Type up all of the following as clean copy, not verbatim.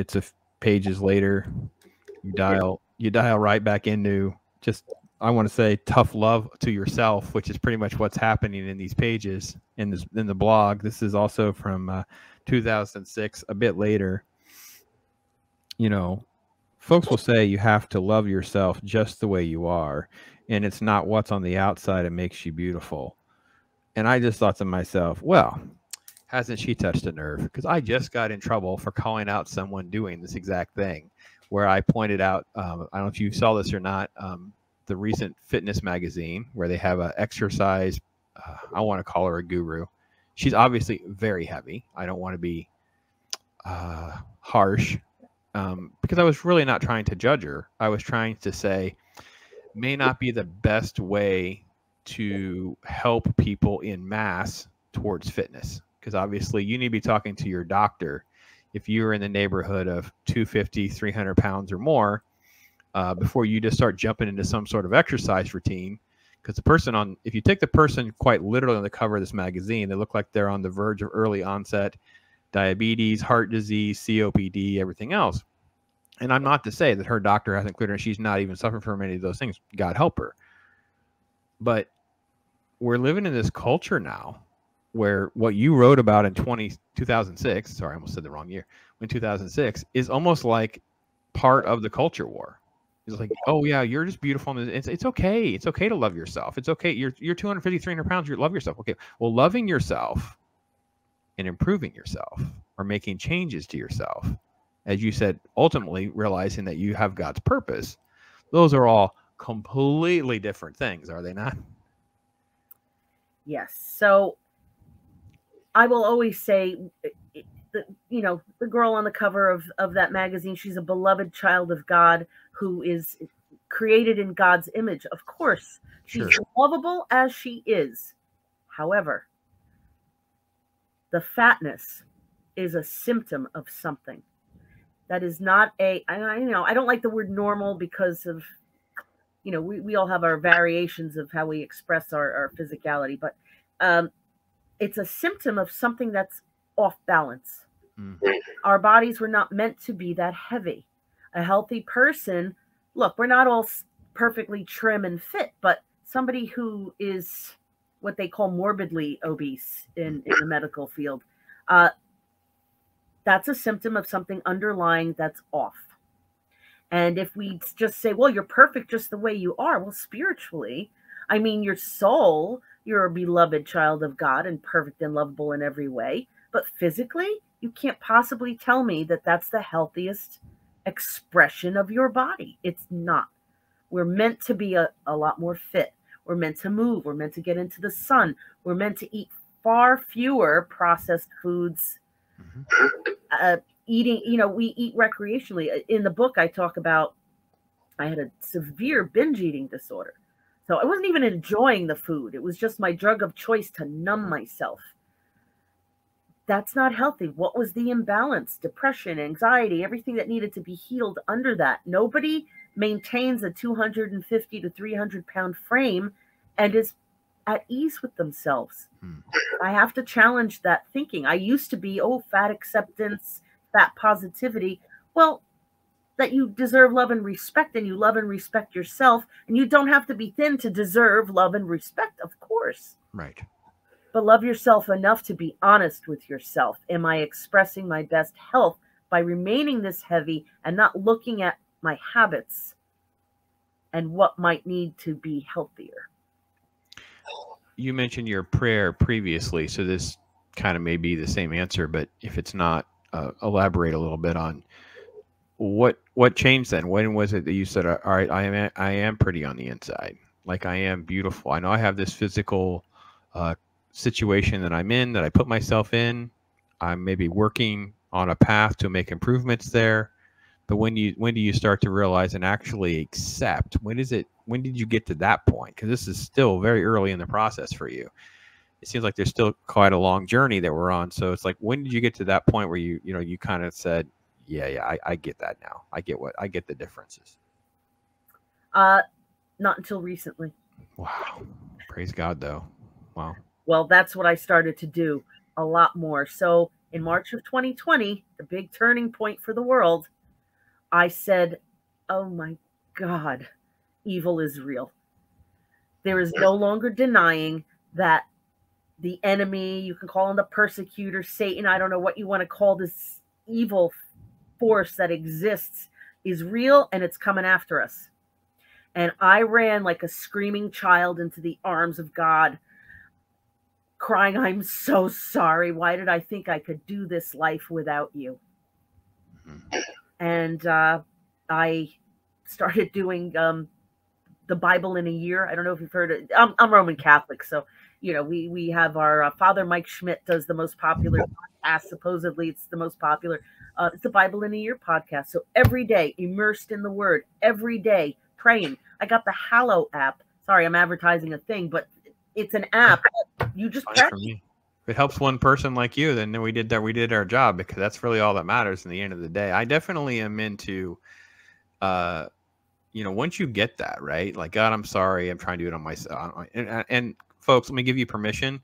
it's a pages later. You dial right back into just, I want to say, tough love to yourself, which is pretty much what's happening in these pages in the blog. This is also from 2006, a bit later. You know, folks will say you have to love yourself just the way you are, and it's not what's on the outside that makes you beautiful. And I just thought to myself, well, hasn't she touched a nerve? Because I just got in trouble for calling out someone doing this exact thing, where I pointed out, I don't know if you saw this or not, the recent fitness magazine where they have an exercise, I want to call her a guru. She's obviously very heavy. I don't want to be harsh because I was really not trying to judge her. I was trying to say, may not be the best way to help people in mass towards fitness. Because obviously you need to be talking to your doctor if you're in the neighborhood of 250, 300 pounds or more before you just start jumping into some sort of exercise routine. Because the person on, if you take the person quite literally on the cover of this magazine, they look like they're on the verge of early onset diabetes, heart disease, COPD, everything else. And I'm not to say that her doctor hasn't cleared her and she's not even suffering from any of those things. God help her. But we're living in this culture now where what you wrote about in 2006, sorry, I almost said the wrong year, in 2006 is almost like part of the culture war. It's like, oh yeah, you're just beautiful. And it's okay. It's okay to love yourself. It's okay. You're 250, 300 pounds. You love yourself. Okay. Well, loving yourself and improving yourself or making changes to yourself, as you said, ultimately realizing that you have God's purpose. Those are all completely different things. Are they not? Yes. So, I will always say, you know, the girl on the cover of that magazine, she's a beloved child of God who is created in God's image. Of course, she's lovable as she is. However, the fatness is a symptom of something. That is not a, I don't like the word normal because of, you know, we all have our variations of how we express our physicality, but, it's a symptom of something that's off balance. Mm-hmm. Our bodies were not meant to be that heavy. A healthy person, look, we're not all perfectly trim and fit, but somebody who is what they call morbidly obese in the medical field, that's a symptom of something underlying that's off. And if we just say, well, you're perfect just the way you are, well, spiritually, I mean, your soul, you're a beloved child of God and perfect and lovable in every way. But physically, you can't possibly tell me that that's the healthiest expression of your body. It's not. We're meant to be a lot more fit. We're meant to move. We're meant to get into the sun. We're meant to eat far fewer processed foods. Mm-hmm. Eating, you know, we eat recreationally. In the book, I talk about I had a severe binge eating disorder. So I wasn't even enjoying the food. It was just my drug of choice to numb myself. That's not healthy. What was the imbalance? Depression, anxiety, everything that needed to be healed under that. Nobody maintains a 250 to 300 pound frame and is at ease with themselves. Hmm. I have to challenge that thinking. I used to be, oh, fat acceptance, fat positivity. Well, that you deserve love and respect, and you love and respect yourself, and you don't have to be thin to deserve love and respect, of course. Right. But love yourself enough to be honest with yourself. Am I expressing my best health by remaining this heavy and not looking at my habits and what might need to be healthier? You mentioned your prayer previously, so this kind of may be the same answer, but if it's not, elaborate a little bit on what changed then? When was it that you said, all right, I am pretty on the inside. Like, I am beautiful. I know I have this physical situation that I'm in, that I put myself in. I'm maybe working on a path to make improvements there. But when do you start to realize and actually accept? When did you get to that point? Because this is still very early in the process for you. It seems like there's still quite a long journey that we're on. So it's like, when did you get to that point where you kind of said, yeah, I get that now. I get the differences. Not until recently. Wow. Praise God, though. Wow. Well, that's what I started to do a lot more. So in March of 2020, the big turning point for the world, I said, oh my God, evil is real. There is no longer denying that the enemy, you can call him the persecutor, Satan, I don't know what you want to call this evil force that exists, is real, and it's coming after us. And I ran like a screaming child into the arms of God, crying, I'm so sorry. Why did I think I could do this life without you? Mm-hmm. And I started doing the Bible in a Year. I don't know if you've heard it. I'm Roman Catholic, so you know we have our Father Mike Schmidt does the most popular podcast. Supposedly, it's the most popular. It's the Bible in a Year podcast. So every day, immersed in the Word, every day praying. I got the Hallow app. Sorry, I'm advertising a thing, but it's an app. You just pray. If it helps one person like you, then we did that. We did our job, because that's really all that matters in the end of the day. I definitely am into, you know, once you get that right, like, God, I'm sorry, I'm trying to do it on myself. And folks, let me give you permission.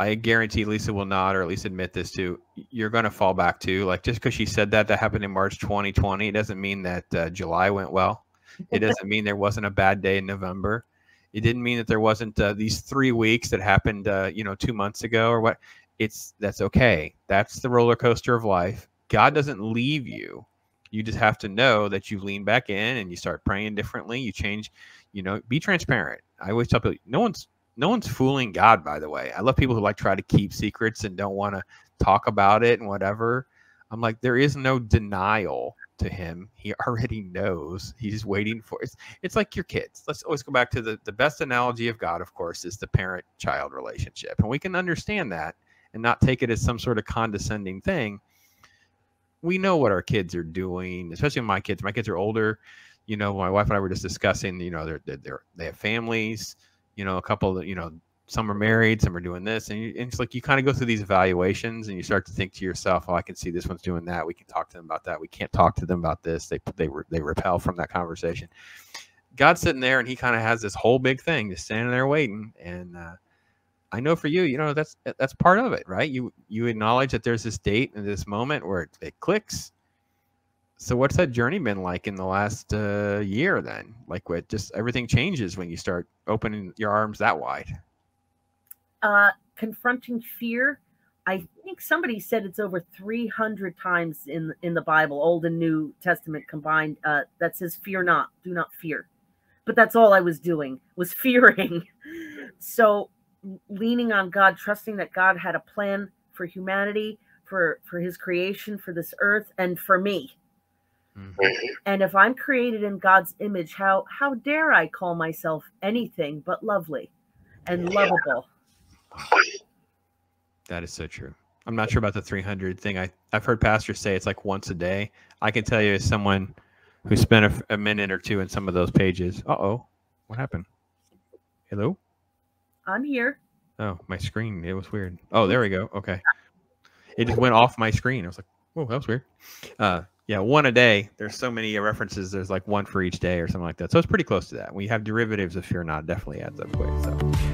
I guarantee Lisa will not, or at least admit this too, you're going to fall back to, like, just because she said that, that happened in March 2020. It doesn't mean that July went well. It doesn't mean there wasn't a bad day in November. It didn't mean that there wasn't these 3 weeks that happened, you know, 2 months ago or what. That's okay. That's the roller coaster of life. God doesn't leave you. You just have to know that you lean back in and you start praying differently. You change, you know, be transparent. I always tell people, no one's fooling God, by the way. I love people who like try to keep secrets and don't want to talk about it and whatever. I'm like, there is no denial to him. He already knows. He's waiting for it. It's like your kids. Let's always go back to the best analogy of God, of course, is the parent-child relationship. And we can understand that and not take it as some sort of condescending thing. We know what our kids are doing, especially my kids. My kids are older. You know, my wife and I were just discussing, you know, they have families, you know, a couple, you know, some are married, some are doing this. And it's like you kind of go through these evaluations and you start to think to yourself, oh, I can see this one's doing that. We can talk to them about that. We can't talk to them about this. They repel from that conversation. God's sitting there and he kind of has this whole big thing just standing there waiting. And I know for you, you know, that's part of it, right? You acknowledge that there's this date and this moment where it clicks. So what's that journey been like in the last year then? Like what just everything changes when you start opening your arms that wide. Confronting fear. I think somebody said it's over 300 times in the Bible, Old and New Testament combined, that says fear not, do not fear. But that's all I was doing, was fearing. So leaning on God, trusting that God had a plan for humanity, for his creation, for this earth, and for me. Mm-hmm. And if I'm created in God's image, how dare I call myself anything but lovely and lovable? That is so true. I'm not sure about the 300 thing. I've heard pastors say it's like once a day. I can tell you as someone who spent a minute or two in some of those pages. Uh-oh. What happened? Hello? I'm here. Oh, my screen. It was weird. Oh, there we go. Okay. It just went off my screen. I was like, whoa, that was weird. Yeah, one a day. There's so many references. There's like one for each day or something like that. So it's pretty close to that. We have derivatives of fear not definitely adds up quick. So.